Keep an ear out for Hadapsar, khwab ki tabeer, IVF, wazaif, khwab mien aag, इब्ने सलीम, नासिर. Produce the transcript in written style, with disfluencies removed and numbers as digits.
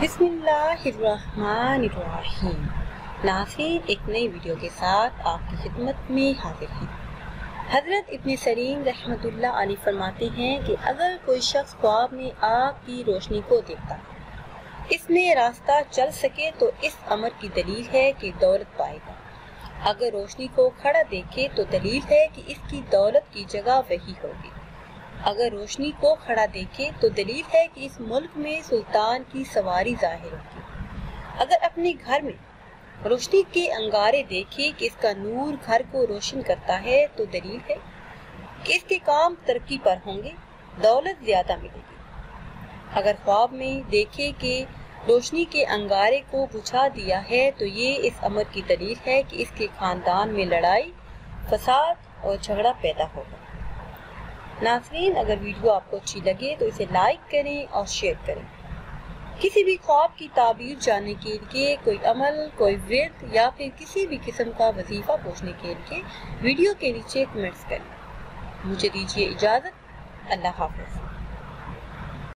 बिस्मिल्लाहिर्रहमानिर्रहीम। नासिर एक नई वीडियो के साथ आपकी खिदमत में हाजिर है। हज़रत इब्ने सलीम रहमतुल्लाह अलैह फरमाते हैं कि अगर कोई शख्स ख्वाब में आग की रोशनी को देखता इसमें रास्ता चल सके तो इस अमर की दलील है कि दौलत पाएगा। अगर रोशनी को खड़ा देखे तो दलील है कि इसकी दौलत की जगह वही होगी। अगर रोशनी को खड़ा देखे तो दलील है कि इस मुल्क में सुल्तान की सवारी जाहिर होगी। अगर अपने घर में रोशनी के अंगारे देखे कि इसका नूर घर को रोशन करता है तो दलील है कि इसके काम तरक्की पर होंगे, दौलत ज्यादा मिलेगी। अगर ख्वाब में देखे कि रोशनी के अंगारे को बुझा दिया है तो ये इस अमर की दलील है कि इसके खानदान में लड़ाई, फसाद और झगड़ा पैदा होगा। नाज़रीन, अगर वीडियो आपको अच्छी लगे तो इसे लाइक करें और शेयर करें। किसी भी ख्वाब की ताबीर जानने के लिए कोई अमल, कोई व्रत या फिर किसी भी किस्म का वजीफा पूछने के लिए वीडियो के नीचे कमेंट्स करें। मुझे दीजिए इजाज़त। अल्लाह हाफ़िज़।